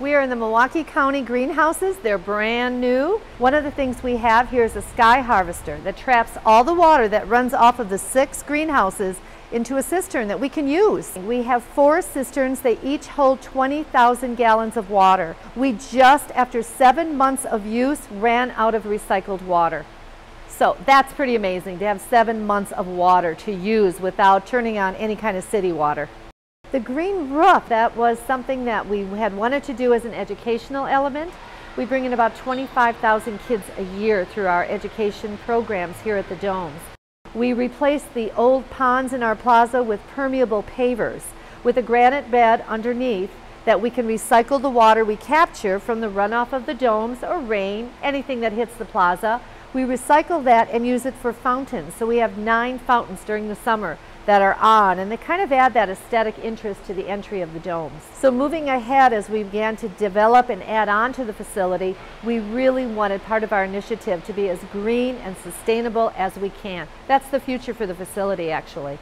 We are in the Milwaukee County greenhouses. They're brand new. One of the things we have here is a sky harvester that traps all the water that runs off of the 6 greenhouses into a cistern that we can use. We have 4 cisterns. They each hold 20,000 gallons of water. We just, after 7 months of use, ran out of recycled water. So that's pretty amazing to have 7 months of water to use without turning on any kind of city water. The green roof, that was something that we had wanted to do as an educational element. We bring in about 25,000 kids a year through our education programs here at the Domes. We replaced the old ponds in our plaza with permeable pavers with a granite bed underneath that we can recycle the water we capture from the runoff of the domes or rain, anything that hits the plaza. We recycle that and use it for fountains. So we have 9 fountains during the summer that are on, and they kind of add that aesthetic interest to the entry of the domes. So moving ahead, as we began to develop and add on to the facility, we really wanted part of our initiative to be as green and sustainable as we can. That's the future for the facility, actually.